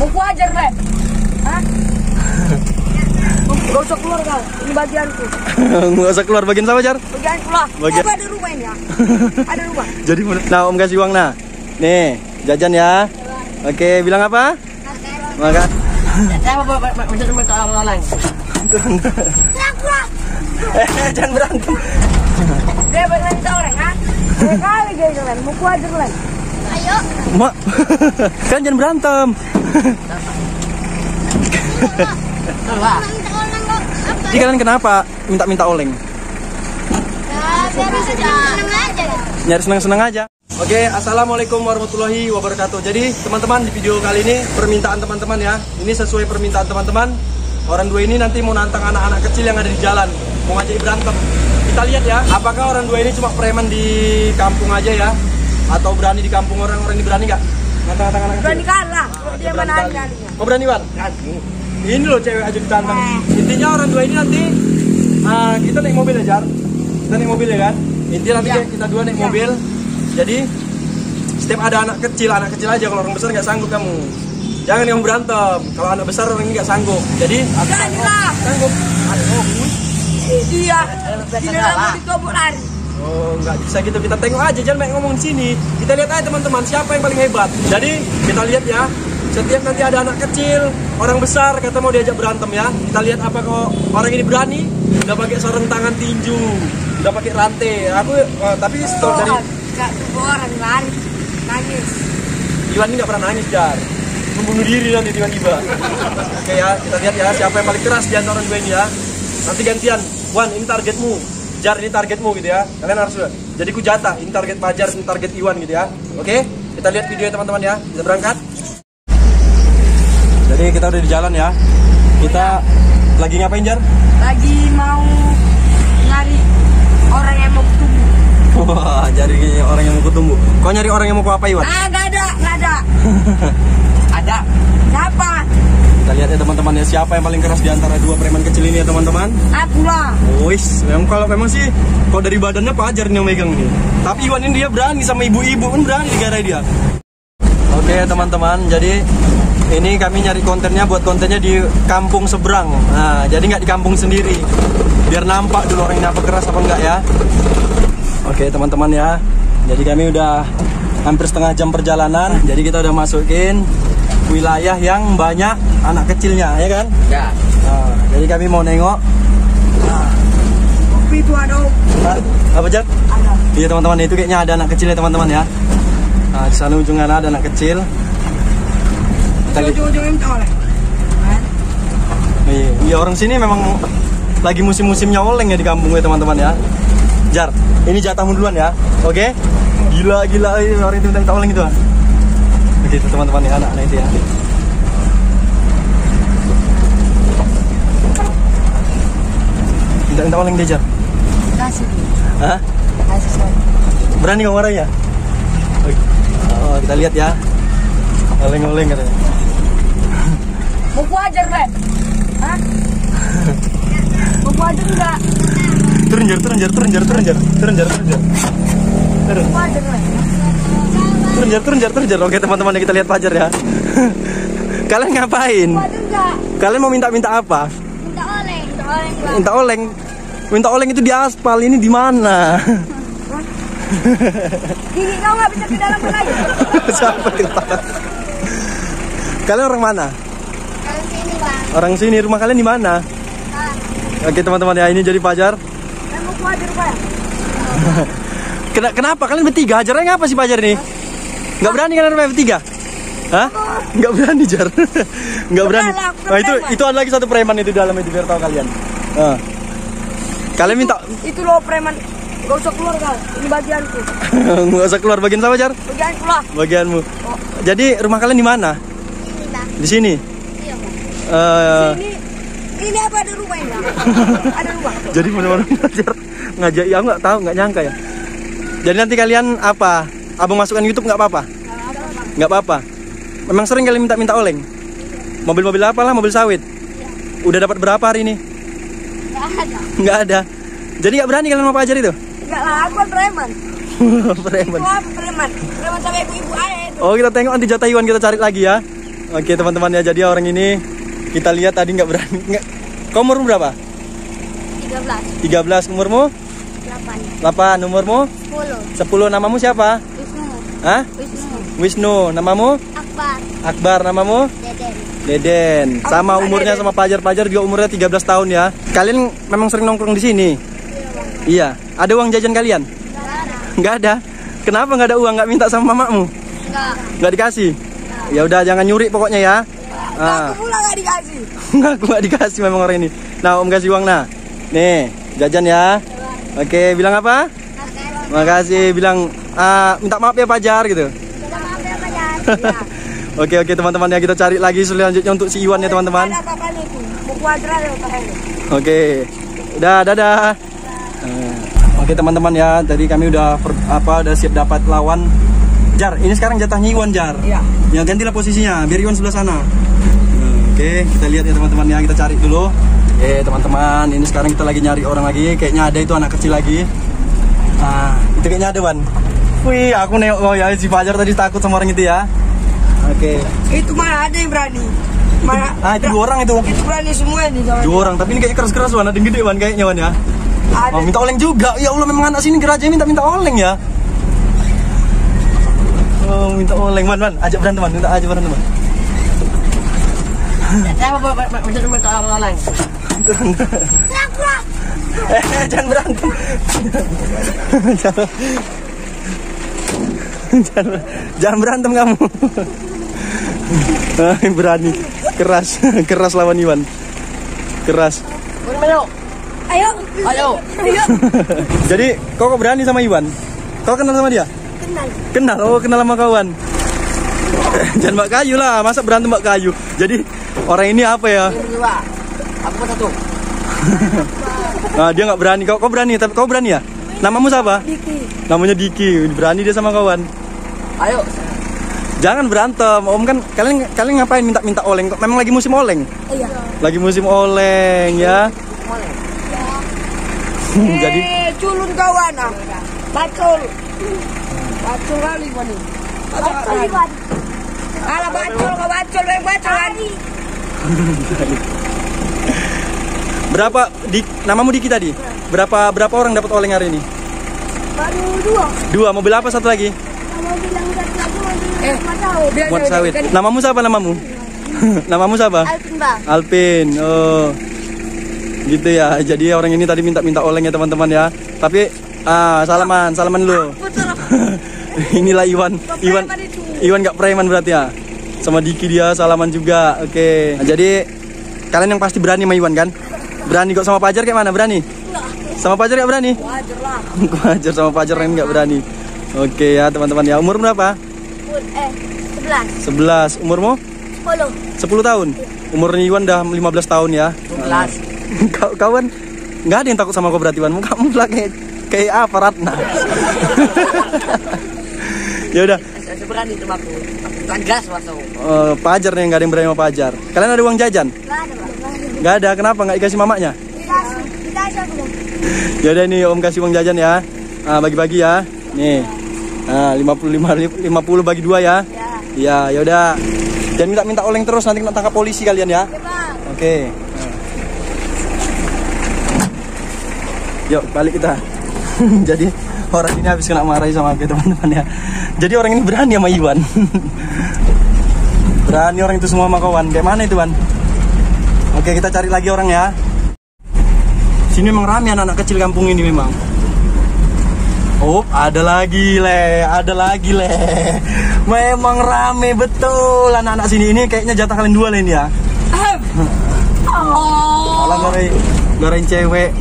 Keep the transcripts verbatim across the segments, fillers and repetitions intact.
Mau Fajar, Le? Hah? Gak usah keluar, Kal. Ini bagianku. Gak usah keluar bagian sama, Jar? Bagianku lah. Bagian. Oh, ada rumah ini, ya? Ada rumah. Jadi, nah, Om kasih uang, nah. Nih, jajan ya. Oke, bilang apa? Maka. Saya mau mencari rumah orang-orang. Eh, jangan berantem. Dia pengen coreng, ha? Kali dia jalan, mau Fajar, Le. Ayo. Mak, kan jangan berantem. Jadi kalian kenapa minta-minta oleng? Nyari seneng-seneng aja. Oke, assalamualaikum warahmatullahi wabarakatuh. Jadi teman-teman, di video kali ini permintaan teman-teman ya. Ini sesuai permintaan teman-teman. Orang dua ini nanti mau nantang anak-anak kecil yang ada di jalan, mau ngajak berantem. Kita lihat ya, apakah orang dua ini cuma preman di kampung aja ya, atau berani di kampung orang-orang ini, berani nggak? Nantang anak kecil. Berani kalah. Dia mana kalinya? Oh, berani, Wan? Ini loh, cewek aja ditantang. Eh. Intinya orang dua ini nanti uh, kita naik mobil ya, Jar. Kita naik mobil ya kan? Intinya nanti ya, kita dua naik ya mobil. Jadi setiap ada anak kecil, anak kecil aja. Kalau orang besar nggak sanggup kamu. Jangan kamu berantem. Kalau anak besar orang ini nggak sanggup. Jadi aku sanggup. Sanggup. Aduh. Iya. Tidak mau dikobok lari. Oh, nggak bisa gitu. Kita tengok aja, jangan banyak ngomong di sini. Kita lihat aja teman-teman siapa yang paling hebat. Jadi kita lihat ya. Setiap nanti ada anak kecil, orang besar kata mau diajak berantem ya. Kita lihat apa kok orang ini berani. Udah pakai serentangan tinju, udah pakai rantai. Aku oh, tapi setelah dari nggak orang lari, nangis. Iwan ini nggak pernah nangis, Jar. Membunuh diri nanti tiba-tiba. Oke ya, kita lihat ya siapa yang paling keras di antara dua ini ya. Nanti gantian. Wan, ini targetmu. Jar, ini targetmu gitu ya. Kalian harus lihat. Jadi ku jatah. Ini target Fajar, ini target Iwan gitu ya. Oke, kita lihat videonya teman-teman ya. Kita berangkat. Jadi kita udah di jalan ya. Kita lagi ngapain, Jar? Lagi mau nyari orang yang mau kutumbu. Wah, nyari orang yang mau kutumbu. Kok nyari orang yang mau kuapain, Iwan? Ah, gak ada, gak ada. Ada. Siapa? Kita lihat ya teman-teman ya, siapa yang paling keras di antara dua preman kecil ini ya teman-teman? Aku lah. Wis, memang kalau memang sih kalau dari badannya Fajar nih yang megang nih. Tapi Iwan ini dia berani sama ibu-ibu, kan berani digarai dia. Oke teman-teman, jadi ini kami nyari kontennya, buat kontennya di kampung seberang. Nah, jadi nggak di kampung sendiri. Biar nampak dulu orangnya apa keras apa enggak ya. Oke teman-teman ya. Jadi kami udah hampir setengah jam perjalanan. Jadi kita udah masukin wilayah yang banyak anak kecilnya, ya kan? Ya. Nah, jadi kami mau nengok. Nah, kopi itu ada. Nah, apa, Jar? Ada. Iya teman-teman, itu kayaknya ada anak kecil ya teman-teman ya. Nah, di sana ujungnya ada anak kecil. Ujung-ujungnya minta oleng. Iya, ya, orang sini memang lagi musim-musimnya oleng ya di kampung gue teman-teman ya. Jar, ini jatahmu duluan ya. Oke? Gila-gila orang itu minta oleng gitu. Begitu teman-teman ya, anak-anak itu ya. Minta-minta oleng dia, Jar. Kasih. Hah? Kasih saya. Berani ngomong orangnya? Oh, kita lihat ya. Oleng-oleng katanya. Mau Fajar, Le? Hah? Mau Fajar enggak? Turun, Jar, turun, Jar, turun, Jar, turun, Jar. Turun, Jar, turun, Jar. Turun. Mau Fajar, Le? Turun, Jar, turun, Jar, turun, Jar. Oke, teman-teman, kita lihat Fajar ya. Kalian ngapain? Kalian mau minta-minta apa? Minta oleng. Minta oleng, Bang. Minta oleng. Minta oleng itu di aspal, ini di mana? Gigi kau nggak bisa ke dalam lagi. Siapa kita? Kalian orang mana? Orang sini, Bang. Orang sini. Rumah kalian di mana? Nah. Oke teman-teman ya, ini jadi Fajar. Kamu Fajar, Bang. Kenapa kalian bertiga? Ajarannya apa sih Fajar ini? Nggak berani kalian bertiga? Hah? Nggak berani, Jar. Nggak berani. Nah, itu itu ada lagi satu preman itu di dalam itu, biar tahu kalian. Nah. Kalian minta. Itu, itu loh preman. Gak usah keluar, Kal. Ini bagianku. Gak usah keluar bagian sama, Jar? Bagianku lah. Bagianmu. Oh. Jadi rumah kalian di mana? Di sini. Iya, uh... di sini. Ini apa ada rumah ini? Ada rumah. Jadi benar-benar Fajar ngajak ya, nggak tahu, nggak nyangka ya. Jadi nanti kalian apa? Abang masukkan YouTube nggak apa-apa? Nggak apa-apa. Memang sering kalian minta-minta oleng. Mobil-mobil apalah, mobil sawit. Ya. Udah dapat berapa hari ini? Nggak ada. Nggak ada. Jadi nggak berani kalian mau Fajar itu? Enggak lah, aku preman. Preman. Itu apa preman? Preman sama ibu-ibu aja itu. Oh, kita tengok nanti jatah Iwan kita cari lagi ya. Oke teman-teman ya, jadi orang ini kita lihat tadi nggak berani. Nggak. Kau umur berapa? tiga belas. tiga belas umurmu? delapan. delapan umurmu? sepuluh. sepuluh namamu siapa? Wisnu. Hah? Wisnu. Wisnu namamu? Akbar. Akbar namamu? Deden. Deden. Sama umurnya sama Fajar. Fajar juga umurnya tiga belas tahun ya. Kalian memang sering nongkrong di sini? Iya. Ada uang jajan kalian? Nggak ada. Kenapa nggak ada uang? Nggak minta sama mamamu? Nggak. Nggak dikasih? Ya udah jangan nyuri pokoknya ya. Nah, aku pula gak dikasih. Enggak, aku gak dikasih memang orang ini. Nah, Om kasih uang nah. Nih, jajan ya. Oke, bilang apa? Makasih. Makasih. Bilang uh, minta maaf ya Fajar gitu. Minta maaf ya Fajar. Ya. Oke, oke teman-teman ya, kita cari lagi selanjutnya untuk si Iwan ya teman-teman. Oke. Udah, dadah. Uh, oke teman-teman ya, tadi kami udah per, apa udah siap dapat lawan. Jar, ini sekarang jatahnya Iwan, Jar. Iya. Ya, gantilah posisinya, biar Iwan sebelah sana. Oke, kita lihat ya teman-teman ya, kita cari dulu. Eh teman-teman, ini sekarang kita lagi nyari orang lagi. Kayaknya ada itu anak kecil lagi. Ah, itu kayaknya ada, Wan. Wih, aku nengok oh ya si Fajar tadi takut sama orang itu ya. Oke. Itu mana ada yang berani? Mana? Ah, itu dua orang itu. Itu berani semua ini. Dua orang, tapi ini kayaknya keras-keras, Wan. Ada yang gede, Wan, kayaknya, Wan ya. Ada. Oh, minta oleng juga. Ya Allah, memang anak sini geraja minta-minta oleng ya. Oh, minta oleng, Man, Man. Ajak berantem, Man. Minta ajak berantem, Man. Eh, jangan berantem. Jangan, jangan berantem kamu. Berani, keras, keras lawan Iwan. Keras. Ayo, ayo, ayo. Jadi, kau kok berani sama Iwan? Kau kenal sama dia? Kenal. Kenal, oh kenal sama kawan. Jangan mbak kayu lah, masa berantem mbak kayu. Jadi orang ini apa ya? Dua, aku satu. Nah, dia nggak berani. Kau, kau berani, tapi kau berani ya? Namamu siapa? Diki. Namanya Diki. Berani dia sama kawan. Ayo. Jangan berantem, Om kan. Kalian kalian ngapain minta-minta oleng? Memang lagi musim oleng. Iya. Lagi musim oleng ya. Oleng. Ya. Jadi. Eh, culun kawan, ah. Bacul. Bacul kali ini. Bacul Iwan. Alah bacol, kau bacol, yang bacol lagi. Berapa di namamu Diki tadi? Berapa berapa orang dapat oleng hari ini? Baru dua. Dua, mobil apa satu lagi? Mobil yang satu lagi mobil buat sawit. Namamu siapa namamu? Namamu siapa? Alvin, Bang. Alvin. Oh. Gitu ya. Jadi orang ini tadi minta-minta oleng ya, teman-teman ya. Tapi ah, salaman, salaman dulu. Inilah Iwan. Iwan. Iwan gak preman berarti ya. Sama Diki dia salaman juga. Oke. Nah, jadi kalian yang pasti berani sama Iwan kan? Berani kok sama Fajar kayak mana? Berani? Sama Fajar gak berani? Fajar lah. Fajar sama Fajar yang gak berani. Oke ya teman-teman ya. Umur berapa? Eh, sebelas. sebelas. Umurmu? sepuluh. sepuluh tahun? Umurnya Iwan udah lima belas tahun ya. lima belas. Kau kawan gak ada yang takut sama kau berarti Iwan. Kamu pula kayak, kayak apa Ratna? Ya udah. Berani sama aku. Bukan gas masuk. Eh, Fajar nih enggak ada yang berani sama Fajar. Kalian ada uang jajan? Enggak ada, Bang. Enggak ada. Kenapa enggak dikasih mamanya? Dikasih. Dikasih aku. Ya udah nih Om kasih uang jajan ya. Ah, bagi-bagi ya. Nih. Ah, lima puluh lima lima puluh bagi dua ya. Iya. Ya udah. Jangan minta-minta oleng terus nanti kena tangkap polisi kalian ya. Oke, Bang. Oke. Yuk, balik kita. Jadi orang ini habis kena marahi sama aku teman-teman ya. Jadi orang ini berani sama Iwan. Berani orang itu semua sama kawan. Kayak mana itu, Wan? Oke, kita cari lagi orang ya. Sini memang ramai anak-anak kecil kampung ini memang. Oh, ada lagi, Le. Ada lagi, Le. Memang rame betul anak-anak sini. Ini kayaknya jatah kalian dua, Le, ini ya. Oh. Alah, goreng, goreng cewek.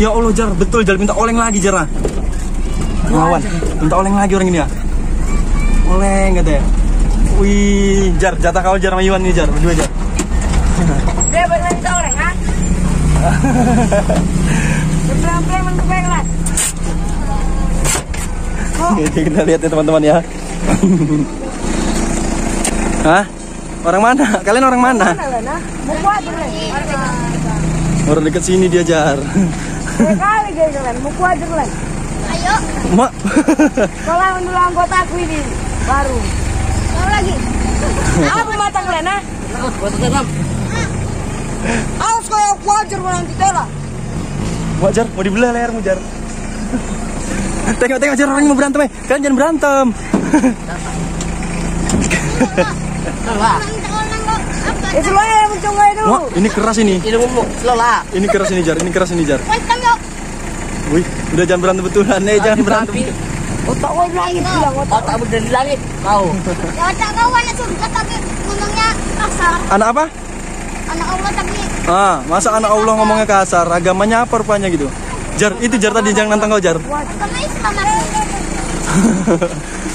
Ya Allah, Jar. Betul, Jar. Minta oleng lagi, Jar. Lawan, minta oleng lagi orang ini ya. Oleng gitu ya. Wih, Jar, jatah kau Jar sama Iwan nih, Jar, berdua Jar. Dia boleh minta oleng, ha? Pelan-pelan, pelan-pelan. Jadi kita lihat ya teman-teman ya. Hah? Orang mana? Kalian orang mana? Orang dekat sini dia, Jar. Kali dia jalan, buku aja jalan. Ayo. Mak. Kalau menurut anggota aku ini baru. Baru lagi. Apa matang lena? Awas kayak Fajar menang titela. Fajar mau dibelah lehermu, Jar. Tengok tengok Jar, orang mau berantem, eh. Kalian jangan berantem. Itu loh ya, mencoba itu. Wah, ini keras ini. Ini mumuk, lola. Ini keras ini, Jar. Ini keras ini, Jar. Wih, udah jangan berantem betulan, eh jangan berantem. Otak kau di langit, bilang otak. Otak udah di langit, kau. Otak kau anak surga tapi ngomongnya kasar. Anak apa? Anak Allah tapi. Ah, masa anak Allah ngomongnya kasar? Agamanya apa rupanya gitu? Jar, itu Jar tadi jangan nantang kau, Jar.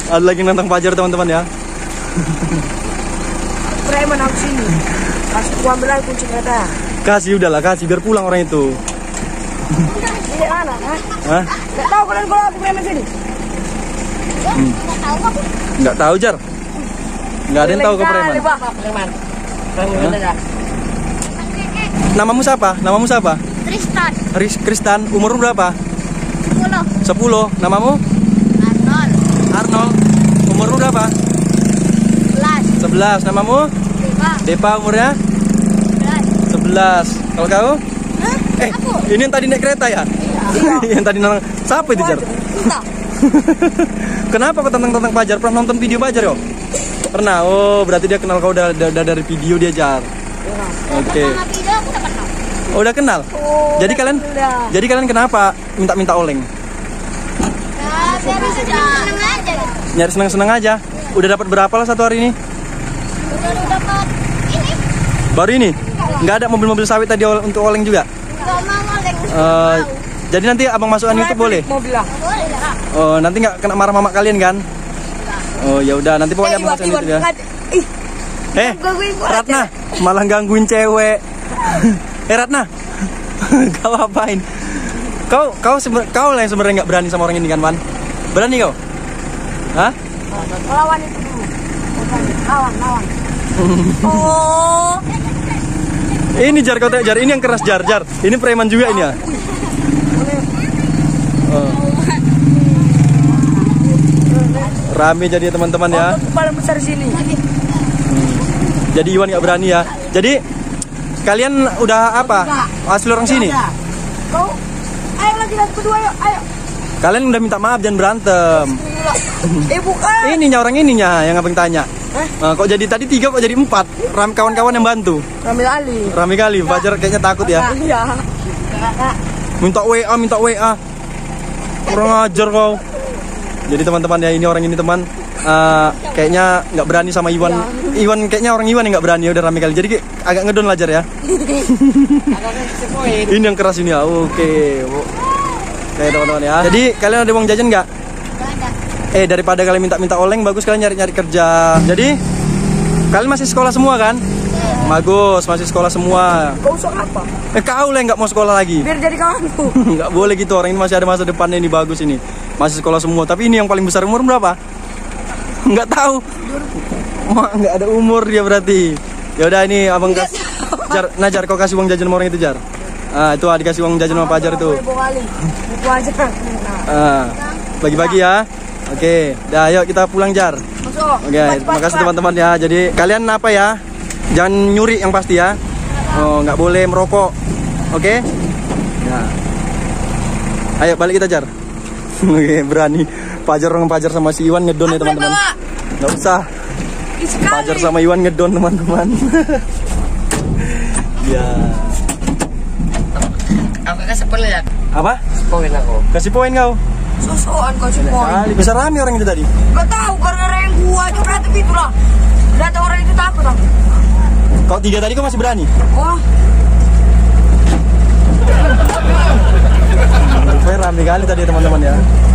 Ada lagi nantang Fajar, teman-teman ya. Preman aku sini. Kasih uang belai kunci kereta. Kasih udahlah, kasih biar pulang orang itu. Ini anak, hah? Nggak tahu kalian kalau aku preman sini. Hmm. Nggak tahu, Jar. Nggak ada yang tahu kau preman. Hah? Namamu siapa? Namamu siapa? Tristan. Tristan, umurmu berapa? Sepuluh. Sepuluh. Namamu? Arnold. Arnold. Umurmu berapa? Sebelas. Sebelas. Namamu? Depa. Depa umurnya? Sebelas. Sebelas. Kalau kau? Hah? Eh, aku. Ini yang tadi naik kereta ya? Iya. Yang tadi nang. Siapa itu, Jar? Kita. Kenapa kau tentang-tentang Fajar? Pernah nonton video Fajar yo? Pernah. Oh, berarti dia kenal kau udah, udah dari video dia, Jar. Oke. Okay. Oh, udah kenal. Oh, jadi udah kalian, udah. jadi kalian kenapa minta-minta oleng? Nah, biar seneng-seneng aja. Nyari seneng-seneng aja. Udah dapat berapa lah satu hari ini? Udah dapat ini. Baru ini? Enggak ada mobil-mobil sawit tadi untuk oleng juga? Enggak mau oleng. Uh, jadi nanti abang masukkan YouTube boleh? Mobil lah. Oh, nanti nggak kena marah mama kalian kan? Oh, ya udah. Nanti pokoknya abang masukkan YouTube ya. Eh, Ratna, malah gangguin cewek. Eh, Ratna, kau apain? Kau, kau, kau yang sebenarnya nggak berani sama orang ini kan, Wan? Berani kau? Hah? Lawan itu dulu. Lawan, lawan. Oh. Ini Jar, kau tanya Jar. Ini yang keras Jar, Jar. Ini preman juga ini ya. Oh. Rame jadi teman-teman ya. Kepala besar sini. Jadi Iwan nggak berani ya. Jadi kalian udah apa? Asli orang sini. Kau, ayo lagi lihat kedua yuk, ayo. Kalian udah minta maaf jangan berantem. Eh bukan. Ininya orang ininya yang abang tanya. Nah, kok jadi tadi tiga kok jadi empat? Ram kawan-kawan yang bantu. Rame kali. Rame kali. Fajar kayaknya takut ya. Iya. Minta W A, minta W A. Kurang ajar kau. Jadi teman-teman ya, ini orang ini teman. Uh, kayaknya nggak berani sama Iwan. Ya. Iwan kayaknya orang Iwan yang nggak berani, udah rame kali. Jadi agak ngedon lajar ya. Ini yang keras ini ya. Oke. Okay. Kayak teman-teman ya. Jadi kalian ada uang jajan nggak? Eh daripada kalian minta-minta oleng, bagus kalian nyari-nyari kerja. Jadi kalian masih sekolah semua kan? Ya. Bagus, masih sekolah semua. Kau usah apa? Eh kau lah nggak mau sekolah lagi. Biar jadi kawanku. Nggak boleh gitu, orang ini masih ada masa depannya ini, bagus ini. Masih sekolah semua. Tapi ini yang paling besar umur berapa? Nggak tahu, mak nggak ada umur dia berarti. Ya udah ini abang kasih. Jar, nah Jar, kau kasih uang jajan sama orang itu Jar. Ah itu ah, dikasih uang jajan sama Fajar itu. Ah, bagi-bagi ya. Oke, dah yuk kita pulang Jar. Oke, terima kasih teman-teman ya. Jadi kalian apa ya? Jangan nyuri yang pasti ya. Oh nggak boleh merokok. Oke. Nah. Ayo balik kita Jar. Oke berani. Fajar orang Fajar sama si Iwan ngedon ya teman-teman. Nggak usah. Fajar sama Iwan ngedon teman-teman. Ya. Aku kasih poin ya. Apa? Poin aku. Kasih poin kau. Sosokan kasih poin. Bisa rame orang itu tadi. Gak tahu karena yang gua aja berantem itu lah. Berantem orang itu takut aku. Kau tiga tadi kau masih berani? Oh. Rame kali tadi teman-teman ya.